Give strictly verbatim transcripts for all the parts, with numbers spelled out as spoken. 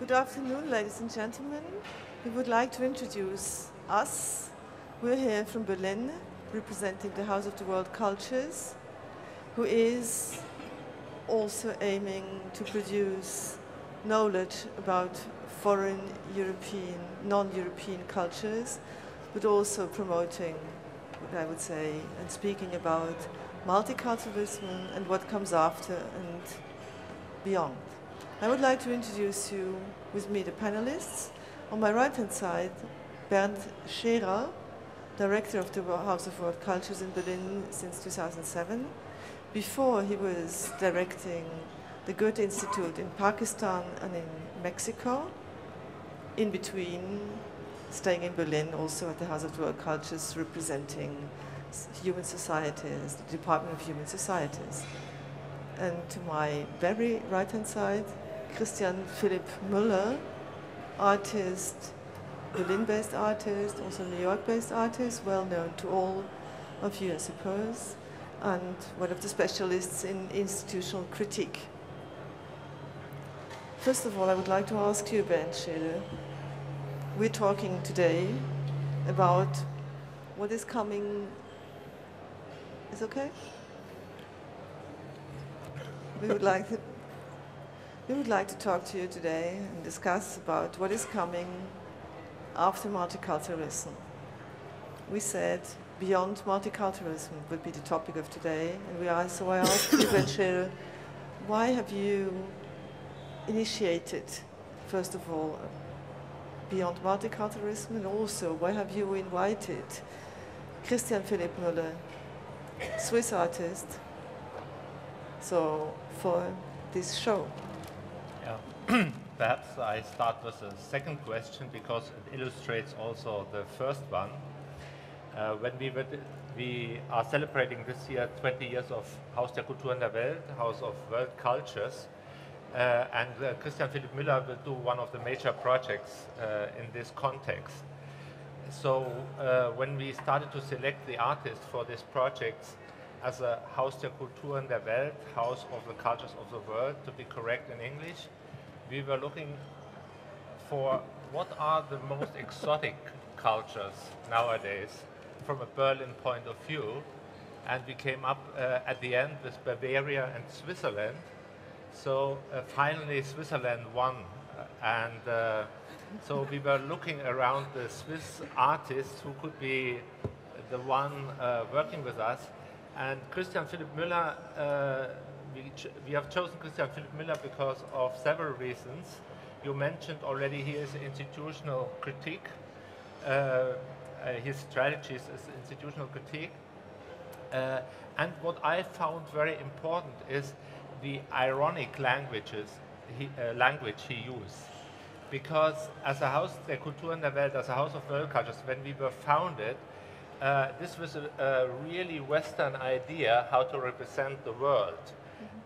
Good afternoon, ladies and gentlemen. We would like to introduce us. We're here from Berlin, representing the House of the World Cultures, who is also aiming to produce knowledge about foreign European, non-European cultures, but also promoting, I would say, and speaking about multiculturalism and what comes after and beyond. I would like to introduce you with me, the panelists. On my right-hand side, Bernd Scherer, director of the House of World Cultures in Berlin since two thousand seven. Before, he was directing the Goethe Institute in Pakistan and in Mexico, in between staying in Berlin, also at the House of World Cultures, representing human societies, the Department of Human Societies. And to my very right-hand side, Christian Philipp Müller, artist, Berlin-based artist, also New York-based artist, well known to all of you, I suppose, and one of the specialists in institutional critique. First of all, I would like to ask you, Bernd Scherer, we're talking today about what is coming. Is it okay? We would like to, we would like to talk to you today and discuss about what is coming after multiculturalism. We said beyond multiculturalism would be the topic of today, and we are, so I asked you, Bernd Scherer, why have you initiated, first of all, beyond multiculturalism, and also why have you invited Christian Philipp Müller, Swiss artist, so for this show? Yeah. Perhaps I start with the second question because it illustrates also the first one. Uh, when we, were, we are celebrating this year twenty years of Haus der Kulturen der Welt, House of World Cultures, uh, and uh, Christian Philipp Müller will do one of the major projects uh, in this context. So uh, when we started to select the artists for this project as a Haus der Kulturen der Welt, House of the Cultures of the World, to be correct in English, we were looking for what are the most exotic cultures nowadays from a Berlin point of view, and we came up uh, at the end with Bavaria and Switzerland. So uh, finally Switzerland won, and uh, so we were looking around the Swiss artists who could be the one uh, working with us, and Christian Philipp Müller, uh, we, we have chosen Christian Philipp Müller because of several reasons. You mentioned already he is institutional critique. Uh, uh, his strategies is institutional critique. Uh, and what I found very important is the ironic languages he, uh, language he used. Because as a Haus der Kulturen der Welt, as a House of World Cultures, when we were founded, uh, this was a, a really Western idea how to represent the world.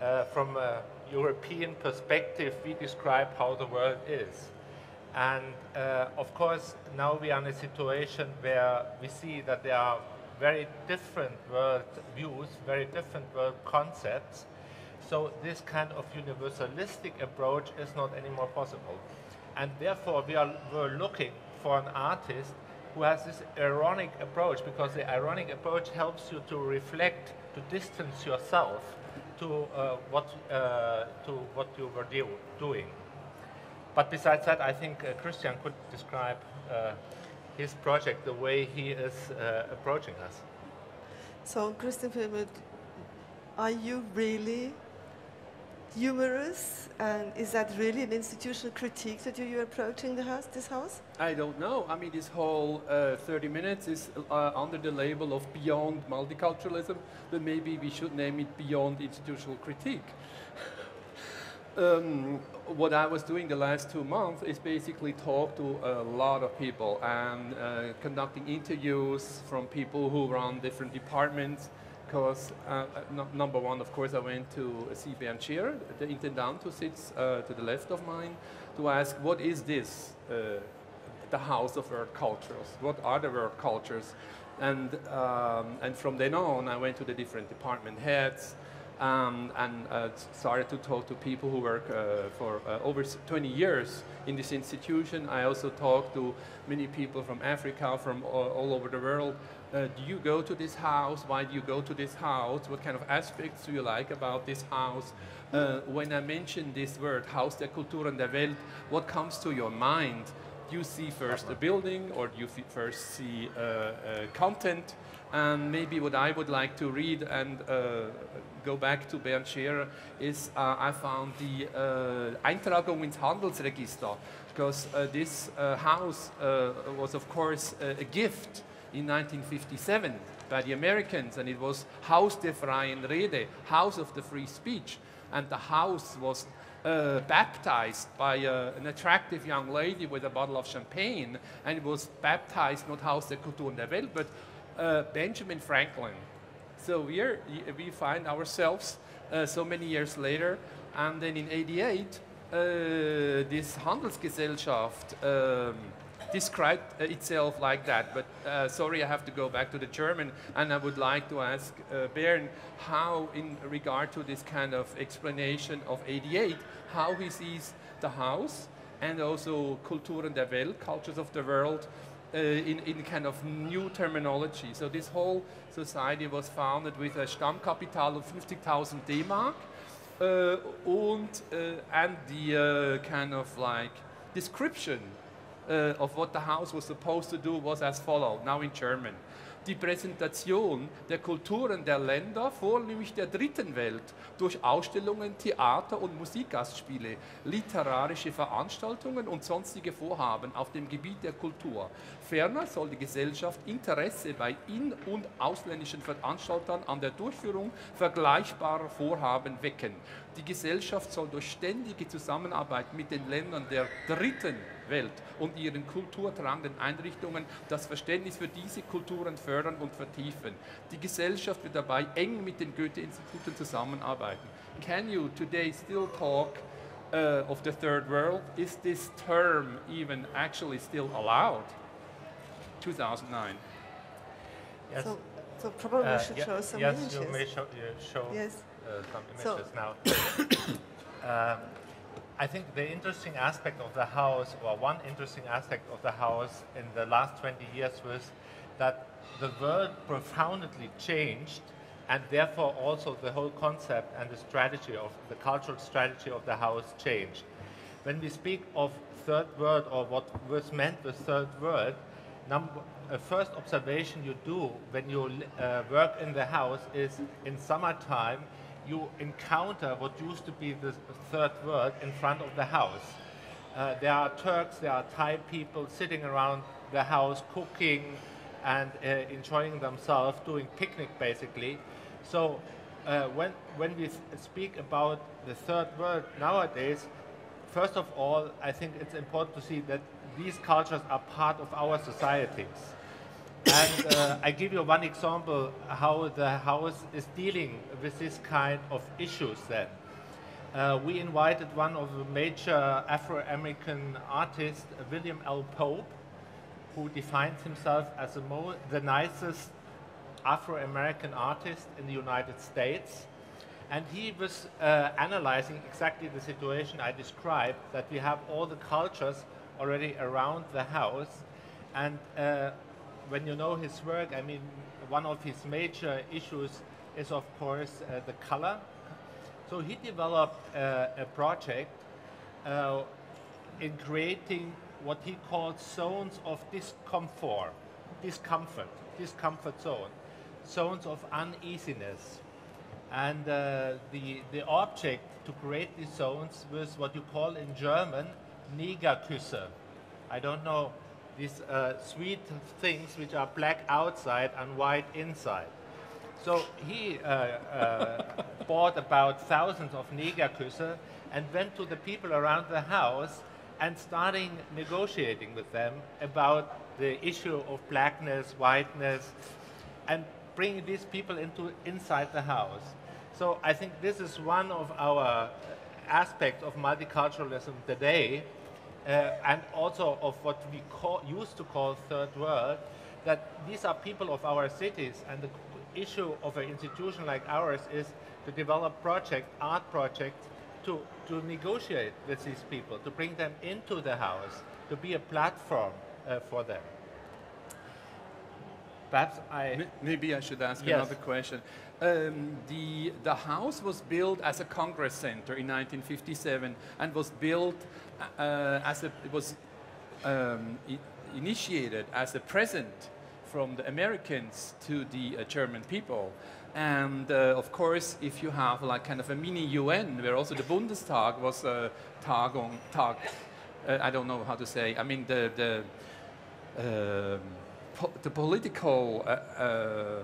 Uh, from a European perspective, we describe how the world is. And uh, of course, now we are in a situation where we see that there are very different world views, very different world concepts. So this kind of universalistic approach is not anymore possible. And therefore, we are, were looking for an artist who has this ironic approach, because the ironic approach helps you to reflect, to distance yourself to uh, what uh, to what you were do doing. But besides that, I think uh, Christian could describe uh, his project, the way he is uh, approaching us. So, Christian Philipp, are you really humorous, and is that really an institutional critique that you're approaching the house, this house? I don't know. I mean, this whole uh, thirty minutes is uh, under the label of beyond multiculturalism, but maybe we should name it beyond institutional critique. Um, what I was doing the last two months is basically talk to a lot of people and uh, conducting interviews from people who run different departments. Because uh, number one, of course, I went to see Bernd Scherer, the intendant who sits uh, to the left of mine, to ask what is this, uh, the House of World Cultures? What are the world cultures? And um, and from then on, I went to the different department heads, um, and uh, started to talk to people who work uh, for uh, over twenty years in this institution. I also talked to many people from Africa, from all, all over the world. Uh, do you go to this house? Why do you go to this house? What kind of aspects do you like about this house? Uh, when I mention this word, Haus der Kulturen der Welt, what comes to your mind? Do you see first a building, or do you first see uh, uh, content? And maybe what I would like to read and uh, go back to Bernd Scherer is uh, I found the uh, Eintragung ins Handelsregister, because uh, this uh, house uh, was, of course, uh, a gift in nineteen fifty-seven by the Americans, and it was Haus der freien Rede, House of the Free Speech, and the house was uh, baptized by uh, an attractive young lady with a bottle of champagne, and it was baptized not Haus der Kulturen der Welt, but Uh, Benjamin Franklin. So we're, we find ourselves uh, so many years later, and then in eighty-eight, uh, this Handelsgesellschaft um, described uh, itself like that. But uh, sorry, I have to go back to the German, and I would like to ask uh, Bernd how, in regard to this kind of explanation of eighty-eight, how he sees the house and also Kulturen der Welt, cultures of the world, Uh, in, in kind of new terminology. So this whole society was founded with a Stammkapital of fifty thousand D-Mark uh, and, uh, and the uh, kind of like description uh, of what the house was supposed to do was as follows, now in German. Die Präsentation der Kulturen der Länder, vornehmlich der dritten Welt, durch Ausstellungen, Theater- und Musikgastspiele, literarische Veranstaltungen und sonstige Vorhaben auf dem Gebiet der Kultur. Ferner soll die Gesellschaft Interesse bei in- und ausländischen Veranstaltern an der Durchführung vergleichbarer Vorhaben wecken. Die Gesellschaft soll durch ständige Zusammenarbeit mit den Ländern der dritten Welt und ihren kulturtragenden Einrichtungen das Verständnis für diese Kulturen fördern und vertiefen. Die Gesellschaft wird dabei eng mit den Goethe-Instituten zusammenarbeiten. Can you today still talk uh, of the third world? Is this term even actually still allowed? two thousand nine. Yes. So, so probably uh, we should yeah, show some yes, images. Yes, you may show, uh, show yes. Uh, some images so. now. um, I think the interesting aspect of the house, or one interesting aspect of the house in the last twenty years was that the world profoundly changed, and therefore also the whole concept and the strategy of the cultural strategy of the house changed. When we speak of third world, or what was meant with third world, number, a first observation you do when you uh, work in the house is in summertime, you encounter what used to be the third world in front of the house. Uh, there are Turks, there are Thai people sitting around the house cooking and uh, enjoying themselves, doing picnic basically. So uh, when, when we speak about the third world nowadays, first of all, I think it's important to see that these cultures are part of our societies. And uh, I give you one example how the house is dealing with this kind of issues then. Uh, we invited one of the major Afro-American artists, William L. Pope, who defines himself as the, mo the nicest Afro-American artist in the United States. And he was uh, analyzing exactly the situation I described, that we have all the cultures already around the house. And uh, when you know his work, I mean, one of his major issues is, of course, uh, the color. So he developed uh, a project uh, in creating what he called zones of discomfort, discomfort, discomfort zone, zones of uneasiness. And uh, the, the object to create these zones was what you call in German, Negerküsse. I don't know, these uh, sweet things which are black outside and white inside. So he uh, uh, bought about thousands of Negerküsse and went to the people around the house and starting negotiating with them about the issue of blackness, whiteness, and bringing these people into inside the house. So I think this is one of our aspects of multiculturalism today, uh, and also of what we call, used to call third world, that these are people of our cities, and the issue of an institution like ours is to develop project, art projects, to, to negotiate with these people, to bring them into the house, to be a platform uh, for them. Perhaps I... Maybe I should ask yes. another question. Um, the, the house was built as a Congress Center in nineteen fifty-seven and was built uh, as a, it was um, it initiated as a present from the Americans to the uh, German people. And uh, of course, if you have like kind of a mini U N, where also the Bundestag was uh, Tagung, Tag, uh, I don't know how to say, I mean, the, the um, Po the political, uh, uh,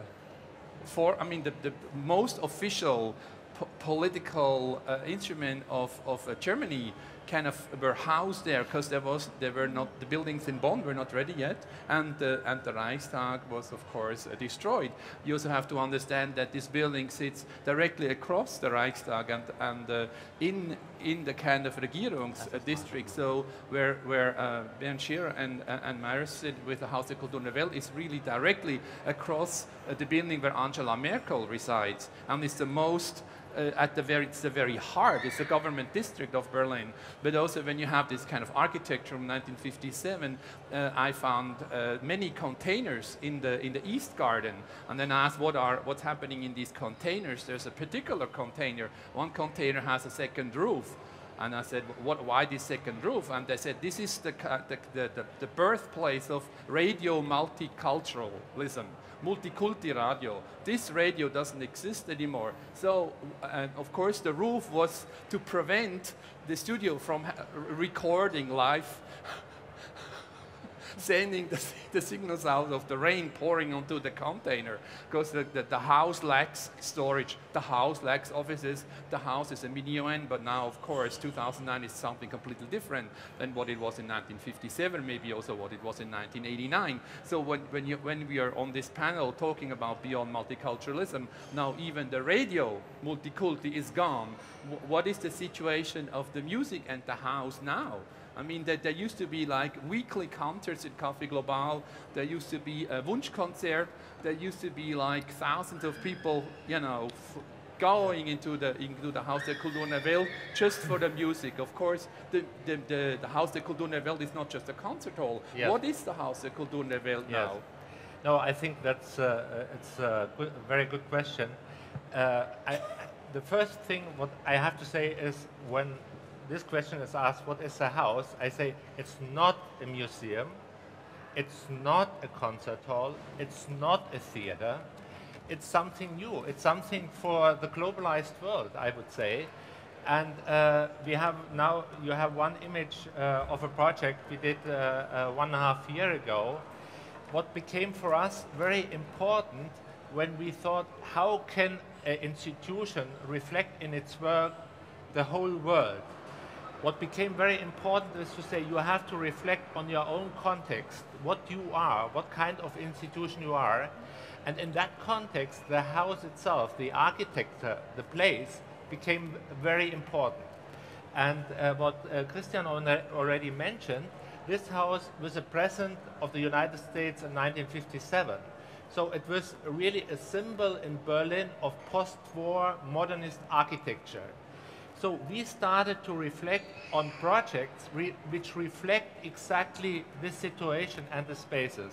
for I mean, the, the most official po political uh, instrument of of uh, Germany kind of were housed there, because there was there were not the buildings in Bonn were not ready yet, and the uh, and the Reichstag was of course uh, destroyed. You also have to understand that this building sits directly across the Reichstag and and uh, in in the kind of Regierungs uh, district. So where where uh, Bernd Scherer and uh, and Myers sit with the Haus der Kulturen der Welt is really directly across uh, the building where Angela Merkel resides, and it's the most. Uh, at the very, it's the very heart, it's the government district of Berlin. But also when you have this kind of architecture from nineteen fifty-seven, uh, I found uh, many containers in the in the East Garden, and then I asked what are what's happening in these containers. There's a particular container. One container has a second roof. And I said, what, why this second roof? And they said, this is the, the, the, the birthplace of radio multiculturalism, multiculti radio. This radio doesn't exist anymore. So, and of course, the roof was to prevent the studio from ha recording live, sending the, the signals out of the rain pouring onto the container, because the, the, the house lacks storage, the house lacks offices, the house is a mini-U N, but now, of course, two thousand nine is something completely different than what it was in nineteen fifty-seven, maybe also what it was in nineteen eighty-nine. So when, when, you, when we are on this panel talking about beyond multiculturalism, now even the radio multiculti is gone. W what is the situation of the music and the house now? I mean, that there used to be like weekly concerts at Café Global, there used to be a Wunschkonzert, there used to be like thousands of people, you know, f going into the, into the Haus der Kulturen der Welt just for the music. Of course, the, the, the, the Haus der Kulturen der Welt is not just a concert hall. Yes. What is the Haus der Kulturen der Welt yes. now? No, I think that's uh, it's a good, very good question. Uh, I, the first thing what I have to say is when this question is asked, what is a house? I say, it's not a museum, it's not a concert hall, it's not a theater, it's something new, it's something for the globalized world, I would say. And uh, we have now, you have one image uh, of a project we did uh, uh, one and a half year ago. What became for us very important when we thought, how can an institution reflect in its work the whole world? What became very important is to say you have to reflect on your own context, what you are, what kind of institution you are. And in that context, the house itself, the architecture, the place, became very important. And uh, what uh, Christian already mentioned, this house was a present of the United States in nineteen fifty-seven. So it was really a symbol in Berlin of post-war modernist architecture. So we started to reflect on projects re which reflect exactly this situation and the spaces.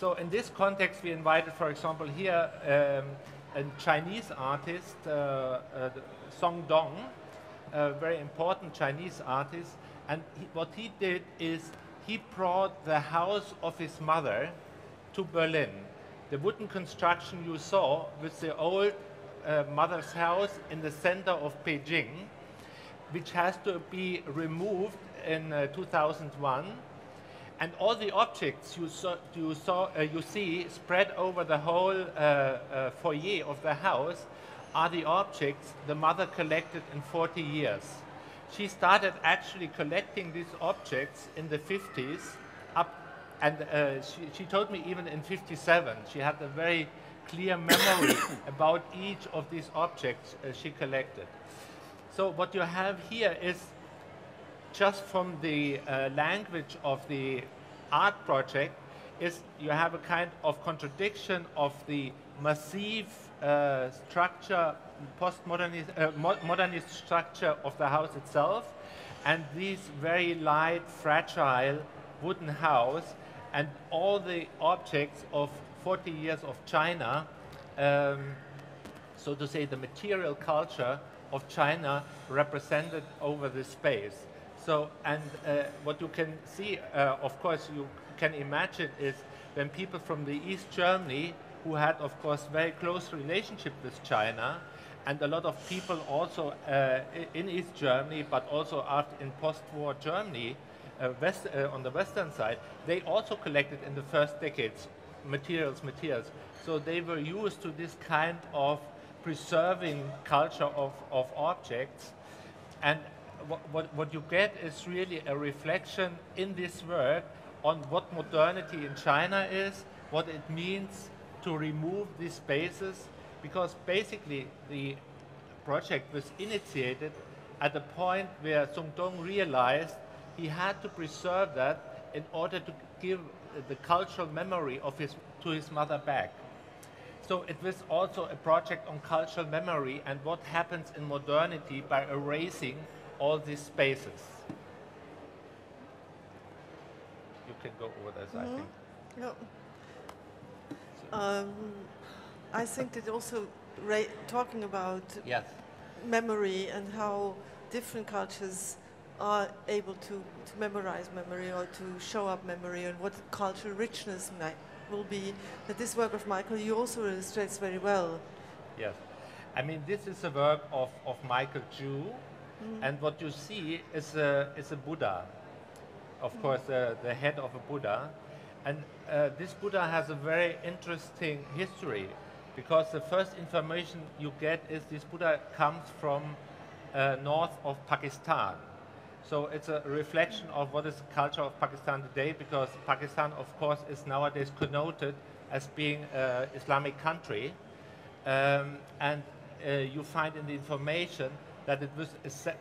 So in this context, we invited, for example, here um, a Chinese artist, uh, uh, Song Dong, a very important Chinese artist. And he, what he did is he brought the house of his mother to Berlin. The wooden construction you saw with the old Uh, mother's house in the center of Beijing, which has to be removed in uh, two thousand one, and all the objects you saw, you saw, uh, you see spread over the whole uh, uh, foyer of the house are the objects the mother collected in forty years. She started actually collecting these objects in the fifties, up, and uh, she, she told me even in fifty-seven she had a very clear memory about each of these objects uh, she collected. So what you have here is just from the uh, language of the art project is you have a kind of contradiction of the massive uh, structure, postmodernist uh, mo modernist structure of the house itself, and this very light, fragile wooden house, and all the objects of forty years of China, um, so to say, the material culture of China represented over the space. So, and uh, what you can see, uh, of course, you can imagine is when people from the East Germany, who had, of course, very close relationship with China, and a lot of people also uh, in East Germany, but also after in post-war Germany, uh, west, uh, on the Western side, they also collected in the first decades materials, materials. So they were used to this kind of preserving culture of, of objects. And what, what, what you get is really a reflection in this work on what modernity in China is, what it means to remove these spaces, because basically the project was initiated at the point where Song Dong realized he had to preserve that in order to give the cultural memory of his, to his mother back. So it was also a project on cultural memory and what happens in modernity by erasing all these spaces. You can go over this, mm-hmm. I think. No. So. Um, I think that also ra talking about yes. memory and how different cultures are able to, to memorize memory or to show up memory and what cultural richness might will be, that this work of Michael Joo also illustrates very well. Yes. I mean, this is a work of, of Michael Joo, mm. and what you see is a, is a Buddha, of mm. course, uh, the head of a Buddha. And uh, this Buddha has a very interesting history, because the first information you get is this Buddha comes from uh, north of Pakistan. So it's a reflection of what is the culture of Pakistan today, because Pakistan, of course, is nowadays connoted as being an Islamic country. Um, and uh, you find in the information that it was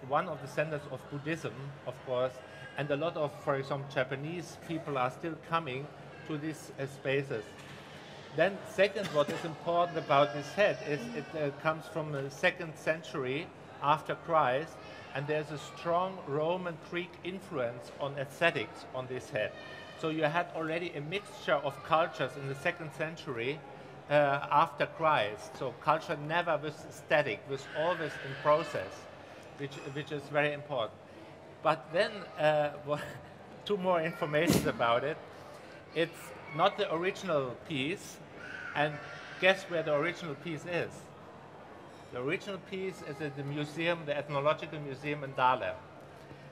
one of the centers of Buddhism, of course, and a lot of, for example, Japanese people are still coming to these uh, spaces. Then second, what is important about this head is it uh, comes from the second century after Christ, and there's a strong Roman Greek influence on aesthetics on this head. So you had already a mixture of cultures in the second century uh, after Christ. So culture never was static, was always in process, which, which is very important. But then, uh, well, two more informations about it. It's not the original piece, and guess where the original piece is? The original piece is at the museum, the Ethnological Museum in Dahlem.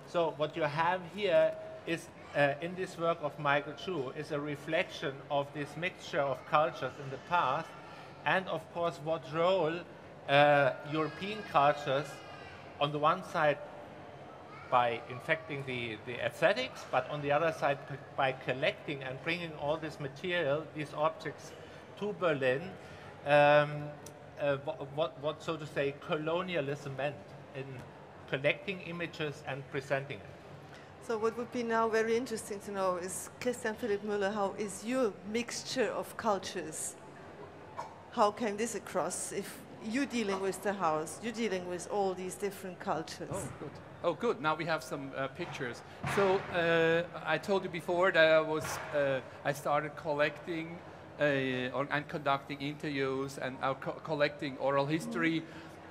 So what you have here is, uh, in this work of Michael Joo, is a reflection of this mixture of cultures in the past, and of course what role uh, European cultures, on the one side by infecting the, the aesthetics, but on the other side by collecting and bringing all this material, these objects, to Berlin, um, Uh, what, what, so to say, colonialism meant in collecting images and presenting it. So what would be now very interesting to know is, Christian Philipp Müller, how is your mixture of cultures? How came this across? If you're dealing with the house, you're dealing with all these different cultures. Oh, good. Oh, good. Now we have some uh, pictures. So uh, I told you before that I was, uh, I started collecting Uh, or, and conducting interviews and uh, co collecting oral history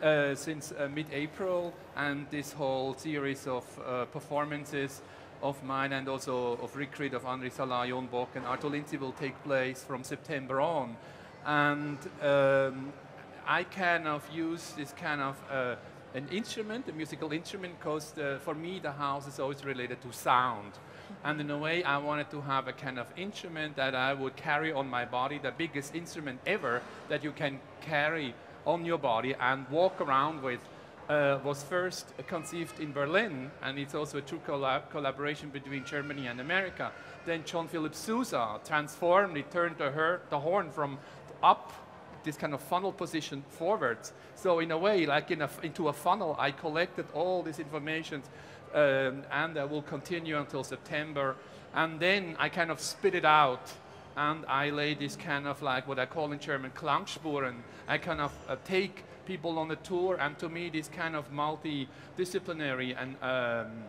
uh, since uh, mid-April, and this whole series of uh, performances of mine and also of Rick Reed, of Andre Salah, Jonbok, and Arthur Lindsay will take place from September on. And um, I kind of use this kind of uh, an instrument, a musical instrument, because for me the house is always related to sound. And in a way, I wanted to have a kind of instrument that I would carry on my body, the biggest instrument ever that you can carry on your body and walk around with. Uh, was first conceived in Berlin, and it's also a true collab collaboration between Germany and America. Then John Philip Sousa transformed, he turned the, her the horn from up, this kind of funnel position, forwards. So in a way, like in a f into a funnel, I collected all these informations. Um, and I will continue until September, and then I kind of spit it out and I lay this kind of like what I call in German Klangspuren. I kind of uh, take people on a tour, and to me this kind of multidisciplinary and um,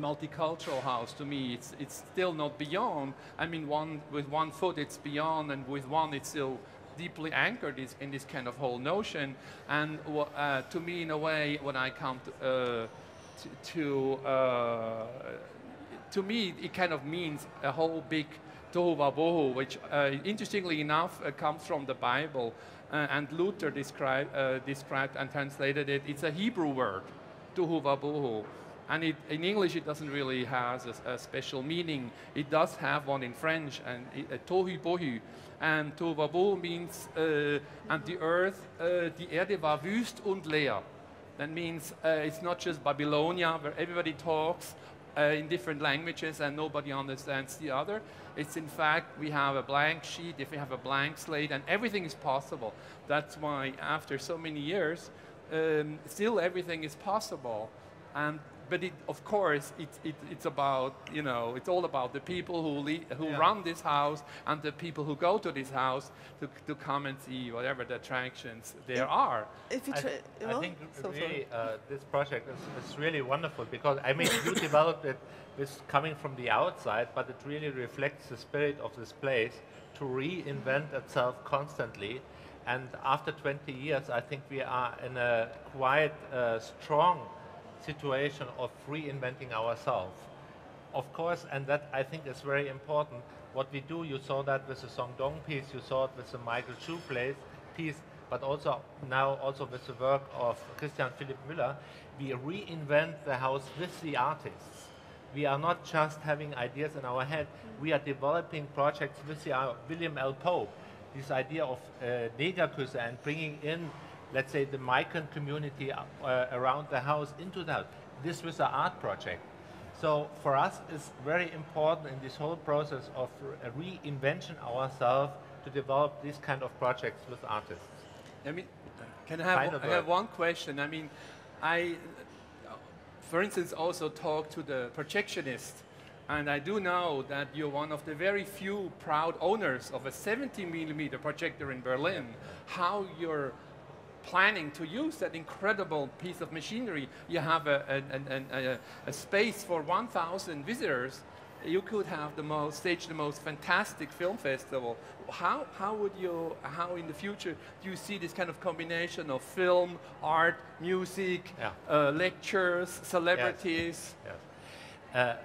multicultural house, to me it's it's still not beyond. I mean, one with one foot it's beyond, and with one it's still deeply anchored is in this kind of whole notion. And uh, to me, in a way, when I come to, uh, to, to uh, to me, it kind of means a whole big tohu wa bohu, which uh, interestingly enough uh, comes from the Bible, uh, and Luther described uh, described and translated it. It's a Hebrew word, tohu wa bohu. And it, in English, it doesn't really have a, a special meaning. It does have one in French, and tohu bohu. And tohu wa bohu means, uh, and the earth, uh, die Erde war wüst und leer. That means uh, it's not just Babylonia, where everybody talks uh, in different languages and nobody understands the other. It's in fact, we have a blank sheet, if we have a blank slate, and everything is possible. That's why after so many years, um, still everything is possible. And But it, of course, it, it, it's about, you know, it's all about the people who lead, who yeah. run this house, and the people who go to this house to, to come and see whatever the attractions there if, are. If you I, th well, I think so really uh, this project is, is really wonderful, because I mean, you developed it with coming from the outside, but it really reflects the spirit of this place to reinvent itself constantly. And after twenty years, I think we are in a quite uh, strong situation of reinventing ourselves, of course, and that I think is very important. What we do, you saw that with the Song Dong piece, you saw it with the Michael Joo piece, but also now also with the work of Christian Philipp Müller, we reinvent the house with the artists. We are not just having ideas in our head; we are developing projects with the uh, William L. Pope. This idea of uh, Negerküsse and bringing in, let's say, the migrant community uh, around the house into that. This was an art project. So for us, it's very important in this whole process of re reinvention ourselves to develop these kind of projects with artists. I mean, can I have, kind of I have one question? I mean, I, for instance, also talk to the projectionist, and I do know that you're one of the very few proud owners of a seventy millimeter projector in Berlin. How you're planning to use that incredible piece of machinery. You have a, a, a, a, a space for one thousand visitors. You could have the most, stage the most fantastic film festival. How, how would you, how in the future do you see this kind of combination of film, art, music, yeah. uh, lectures, celebrities? Yes. Yes. Uh,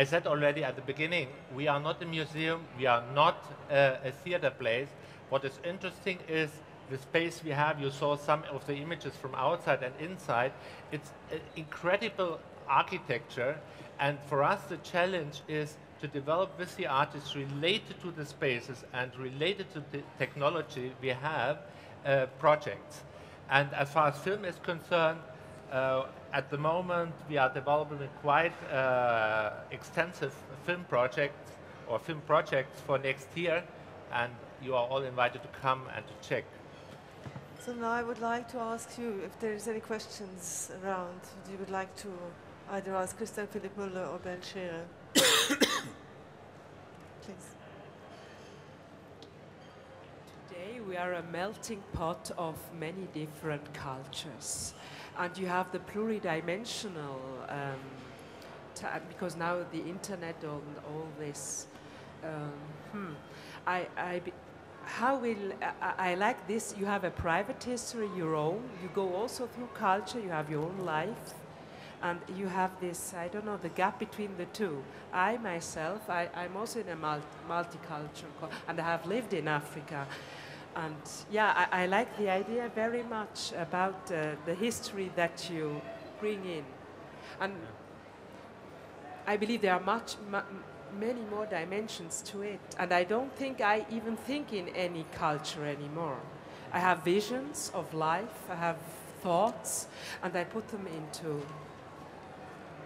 I said already at the beginning, we are not a museum, we are not uh, a theater place. What is interesting is the space we have. You saw some of the images from outside and inside. It's uh, incredible architecture, and for us the challenge is to develop with the artists related to the spaces and related to the technology we have uh, projects. And as far as film is concerned, uh, at the moment we are developing quite uh, extensive film projects or film projects for next year, and you are all invited to come and to check. So now I would like to ask you if there is any questions around. You would like to either ask Christian Philipp Müller or Bernd Scherer. Please. Today we are a melting pot of many different cultures, and you have the pluridimensional, um, because now the internet and all this. Um, hmm, I. I be How will I, I like this? You have a private history, your own. You go also through culture. You have your own life, and you have this. I don't know, the gap between the two. I myself, I, I'm also in a multi multicultural, and I have lived in Africa, and yeah, I, I like the idea very much about uh, the history that you bring in, and I believe there are much. much many more dimensions to it, and I don't think I even think in any culture anymore. I have visions of life, I have thoughts, and I put them into,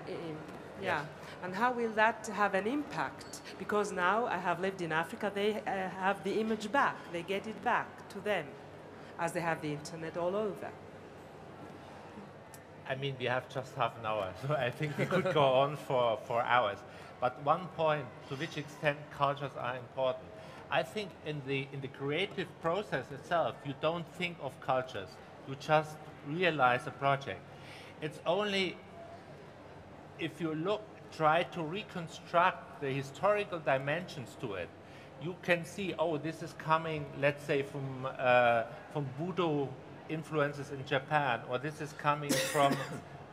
in, yeah. Yes. And how will that have an impact? Because now I have lived in Africa, they uh, have the image back, they get it back to them, as they have the internet all over. I mean, we have just half an hour, so I think we could go on for, for hours. But one point, to which extent cultures are important. I think in the in the creative process itself, you don't think of cultures. You just realize a project. It's only if you look, try to reconstruct the historical dimensions to it, you can see, oh, this is coming, let's say, from uh, from Budo influences in Japan, or this is coming from,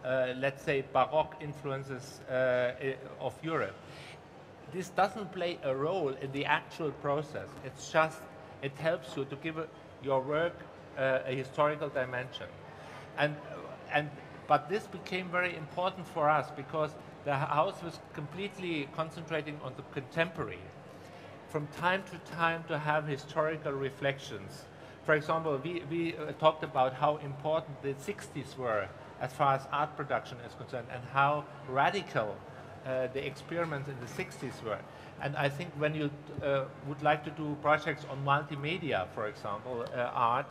uh, let's say, Baroque influences uh, of Europe. This doesn't play a role in the actual process. It's just, it helps you to give a, your work uh, a historical dimension. And, and, but this became very important for us because the house was completely concentrating on the contemporary. From time to time to have historical reflections. For example, we, we uh, talked about how important the sixties were as far as art production is concerned and how radical uh, the experiments in the sixties were. And I think when you uh, would like to do projects on multimedia, for example, uh, art,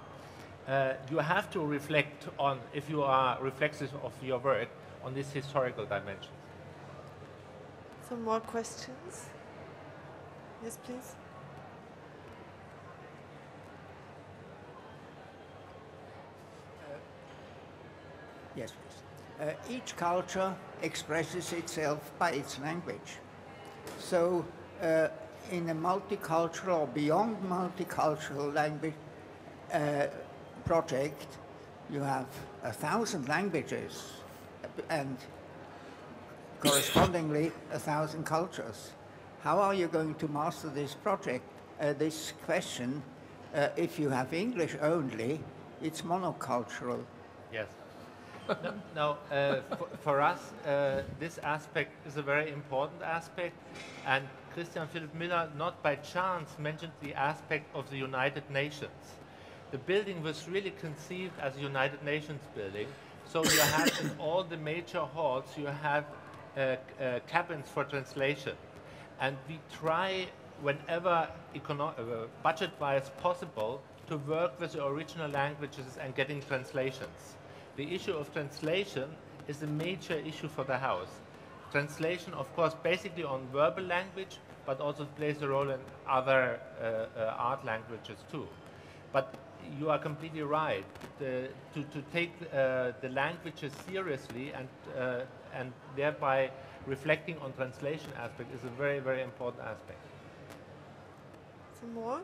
uh, you have to reflect on, if you are reflexive of your work, on this historical dimension. Some more questions? Yes, please. Uh, yes, please. Uh, each culture expresses itself by its language. So uh, in a multicultural or beyond multicultural language uh, project, you have a thousand languages and correspondingly a thousand cultures. How are you going to master this project, uh, this question? Uh, if you have English only, it's monocultural. Yes. No, no uh, for, for us, uh, this aspect is a very important aspect. And Christian Philipp Müller, not by chance, mentioned the aspect of the United Nations. The building was really conceived as a United Nations building. So you have in all the major halls, you have uh, uh, cabins for translation. And we try, whenever uh, budget-wise possible, to work with the original languages and getting translations. The issue of translation is a major issue for the house. Translation, of course, basically on verbal language, but also plays a role in other uh, uh, art languages too. But you are completely right. The, to, to take uh, the languages seriously and, uh, and thereby reflecting on translation aspect is a very, very important aspect. Some more?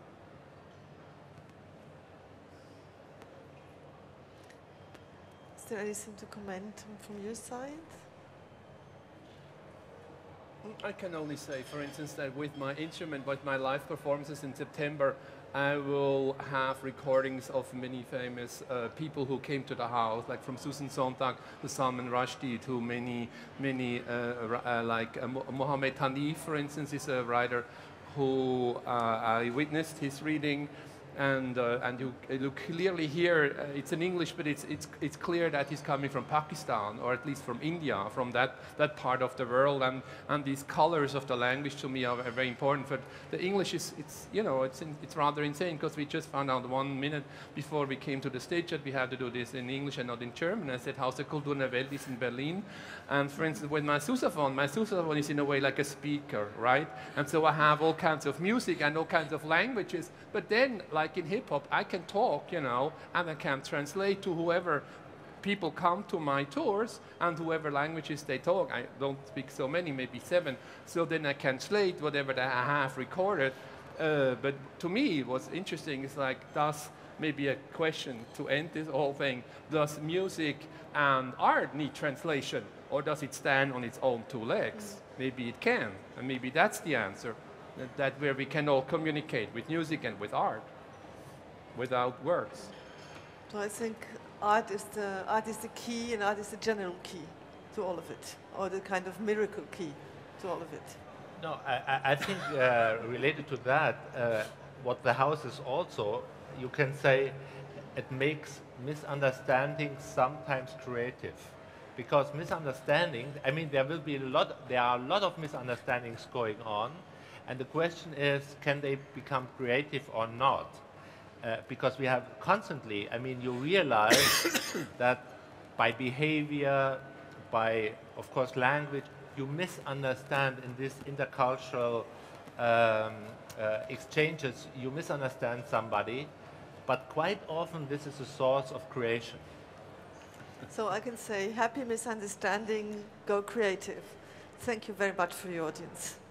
Is there anything to comment from your side? I can only say, for instance, that with my instrument, with my live performances in September, I will have recordings of many famous uh, people who came to the house, like from Susan Sontag to Salman Rushdie to many, many, uh, uh, like uh, Mohammed Hanif, for instance, is a writer who uh, I witnessed his reading, and uh, and you, you clearly hear uh, it's in English, but it's it's it's clear that he's coming from Pakistan or at least from India, from that that part of the world, and and these colors of the language to me are, are very important. But the English is it's you know it's in, it's rather insane because we just found out one minute before we came to the stage that we had to do this in English and not in German. I said Haus der Kulturen der Welt is in Berlin, and for instance with my sousaphone, my sousaphone is in a way like a speaker, right? And so I have all kinds of music and all kinds of languages, but then like Like in hip-hop, I can talk, you know, and I can translate to whoever people come to my tours and whoever languages they talk. I don't speak so many, maybe seven, so then I can translate whatever that I have recorded. Uh, but to me, what's interesting is like, does maybe a question to end this whole thing, does music and art need translation or does it stand on its own two legs? Mm. Maybe it can, and maybe that's the answer, that, that where we can all communicate with music and with art. Without words. So I think art is the art is the key, and art is the general key to all of it, or the kind of miracle key to all of it. No, I, I think uh, related to that, uh, what the house is also, you can say, it makes misunderstandings sometimes creative, because misunderstandings. I mean, there will be a lot. There are a lot of misunderstandings going on, and the question is, can they become creative or not? Uh, because we have constantly, I mean, you realize that by behavior, by, of course, language, you misunderstand in this intercultural um, uh, exchanges, you misunderstand somebody, but quite often this is a source of creation. So I can say, happy misunderstanding, go creative. Thank you very much for your audience.